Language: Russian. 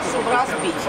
чтобы разбить.